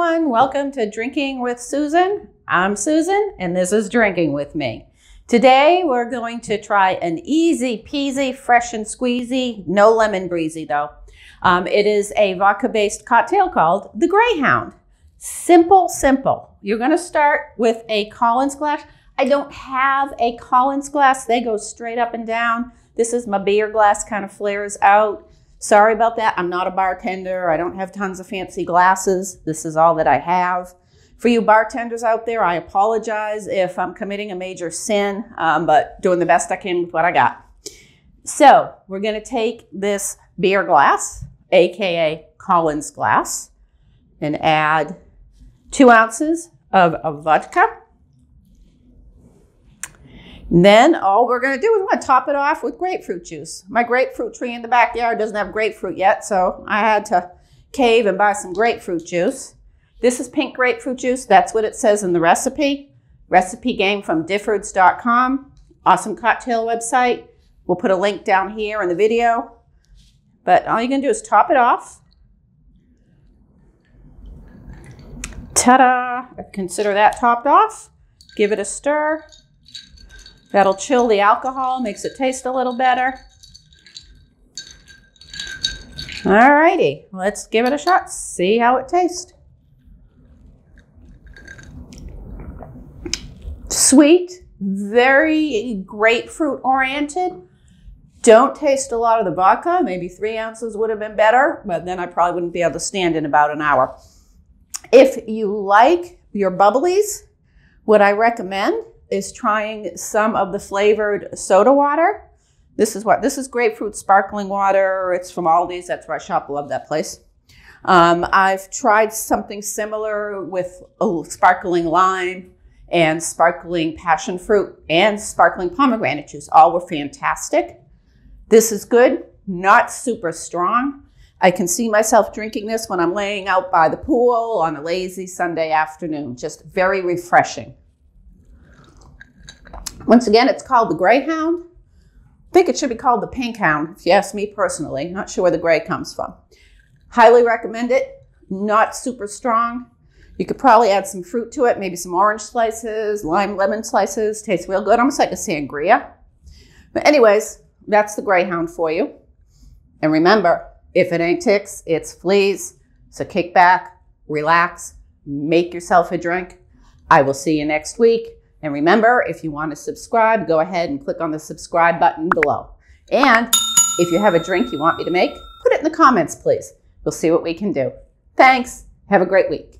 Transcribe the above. everyone, welcome to Drinking with Susan. I'm Susan and this is Drinking With Me. Today we're going to try an easy peasy, fresh and squeezy, no lemon breezy though. It is a vodka-based cocktail called the Greyhound. Simple, simple. You're gonna start with a Collins glass. I don't have a Collins glass. They go straight up and down. This is my beer glass, kind of flares out. Sorry about that. I'm not a bartender. I don't have tons of fancy glasses. This is all that I have. For you bartenders out there, I apologize if I'm committing a major sin, but doing the best I can with what I got. So we're going to take this beer glass, AKA Collins glass, and add 2 ounces of vodka. Then all we're going to do is we're going to top it off with grapefruit juice. My grapefruit tree in the backyard doesn't have grapefruit yet, so I had to cave and buy some grapefruit juice. This is pink grapefruit juice. That's what it says in the recipe. Recipe game from Difford's.com. Awesome cocktail website. We'll put a link down here in the video. But all you're going to do is top it off. Ta-da! Consider that topped off. Give it a stir. That'll chill the alcohol, makes it taste a little better. All righty, let's give it a shot, see how it tastes. Sweet, very grapefruit oriented. Don't taste a lot of the vodka, maybe 3 ounces would have been better, but then I probably wouldn't be able to stand in about an hour. If you like your bubblies, what I recommend is trying some of the flavored soda water. This is grapefruit sparkling water. It's from Aldi's, that's where I shop, love that place. I've tried something similar with sparkling lime and sparkling passion fruit and sparkling pomegranate juice. All were fantastic. This is good, not super strong. I can see myself drinking this when I'm laying out by the pool on a lazy Sunday afternoon, just very refreshing. Once again, it's called the Greyhound. I think it should be called the Pink Hound, if you ask me personally. Not sure where the gray comes from. Highly recommend it. Not super strong. You could probably add some fruit to it, maybe some orange slices, lime, lemon slices. Tastes real good, almost like a sangria. But anyways, that's the Greyhound for you. And remember, if it ain't ticks, it's fleas. So kick back, relax, make yourself a drink. I will see you next week. And remember, if you want to subscribe, go ahead and click on the subscribe button below. And if you have a drink you want me to make, put it in the comments, please. We'll see what we can do. Thanks. Have a great week.